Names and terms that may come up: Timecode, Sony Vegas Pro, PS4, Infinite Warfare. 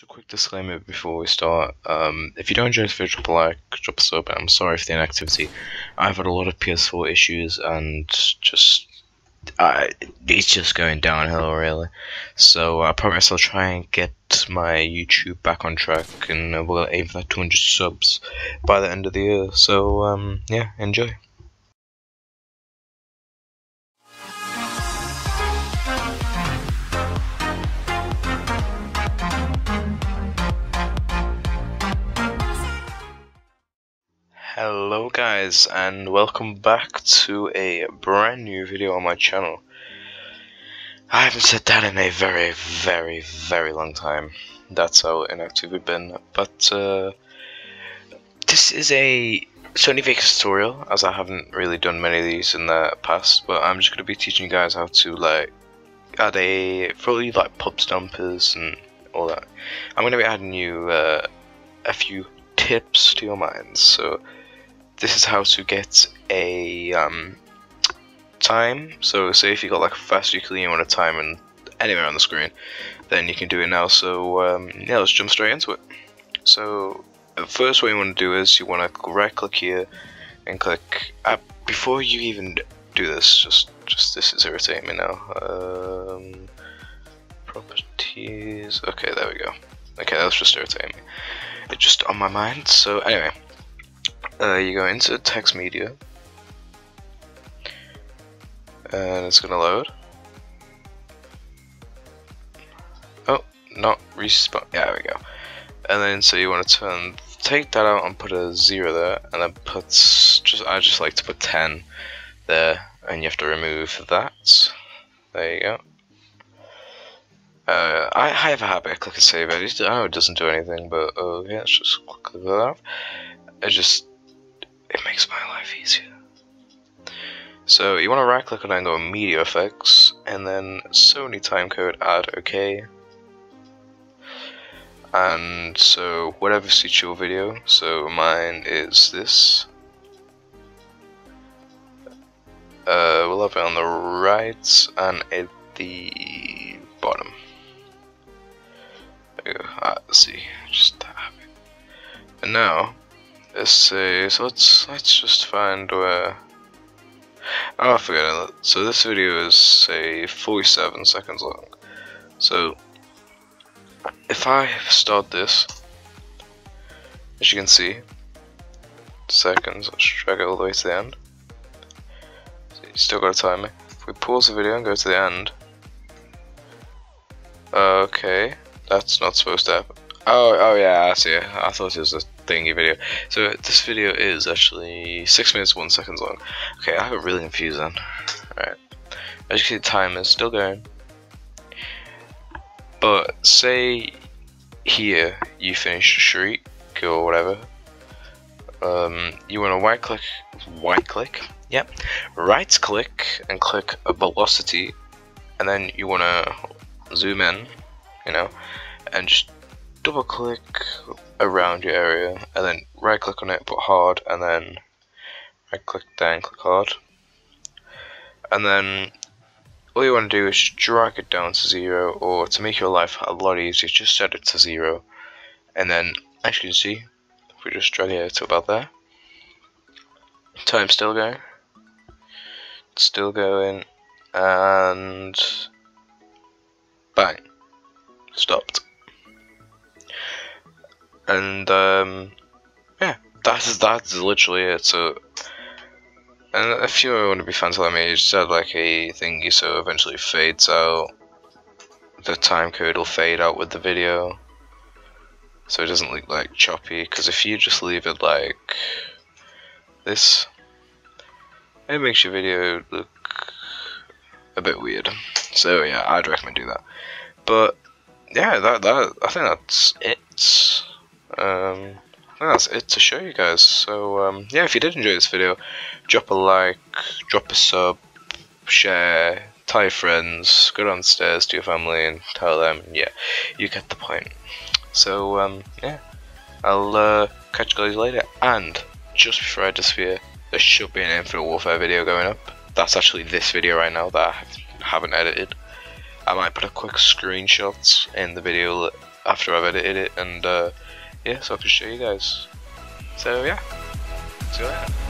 Just a quick disclaimer before we start. If you don't enjoy this video, drop a like, drop a sub. I'm sorry for the inactivity. I've had a lot of PS4 issues and it's just going downhill really. So I promise I'll try and get my YouTube back on track, and we'll aim for that 200 subs by the end of the year. So yeah, enjoy. Hello guys, and welcome back to a brand new video on my channel. I haven't said that in a very, very, very long time. That's how inactive we've been. But this is a Sony Vegas tutorial, as I haven't really done many of these in the past. But I'm just going to be teaching you guys how to like add a probably like pub stompers and all that. I'm going to be adding you a few tips to your minds. So this is how to get a time. So say if you got like a fast vehicle and you want a time and anywhere on the screen, then you can do it now. So yeah, let's jump straight into it. So the first way you want to do is you want to right click here and click app. Before you even do this, just this is irritating me now. Properties. Okay, there we go. Okay, that was just irritating me. It's just on my mind. So anyway, you go into text media and it's gonna load. Oh, not respawn. Yeah, there we go. And then so you want to take that out and put a 0 there, and then I just like to put 10 there, and you have to remove that. There you go. I have a habit of clicking save edit. I know it doesn't do anything, but yeah, let's just click that off. It makes my life easier. So you want to right click on it and go media effects, and then Sony timecode add OK. And so whatever suits your video. So mine is this. We'll have it on the right and at the bottom. Let's see, just tap it. And now, let's see, so let's just find where. Oh, I forgot it. So this video is, say, 47 seconds long. So if I start this, as you can see, seconds, let's drag it all the way to the end. So you still gotta time it. If we pause the video and go to the end. Okay. That's not supposed to happen. Oh yeah, I see it. I thought it was a thingy video. So this video is actually 6 minutes 1 second long. Okay, I got really confused then. Alright. As you can see, the time is still going. But say here you finish the shriek or whatever. You want to right click. Yep. Right click and click a velocity, and then you want to zoom in. You know, and just double click around your area, and then right click on it, put hard, and then right click down, click hard, and then all you want to do is drag it down to 0, or to make your life a lot easier, just set it to 0, and then as you can see, if we just drag it to about there, time's still going, it's still going, and bang. Stopped. And yeah, that's literally it. So, and if you want to be fancy like me, you just add like a thingy so it eventually fades out. The time code will fade out with the video, so it doesn't look like choppy. Because if you just leave it like this, it makes your video look a bit weird. So yeah, I'd recommend do that. But yeah, I think that's it. I think that's it to show you guys. So yeah, if you did enjoy this video, drop a like, drop a sub, share, tell your friends, go downstairs to your family and tell them. Yeah, you get the point. So yeah, I'll catch you guys later. And just before I disappear, there should be an Infinite Warfare video going up. That's actually this video right now that I haven't edited. I might put a quick screenshot in the video after I've edited it, and yeah, so I can show you guys. So yeah, see you later.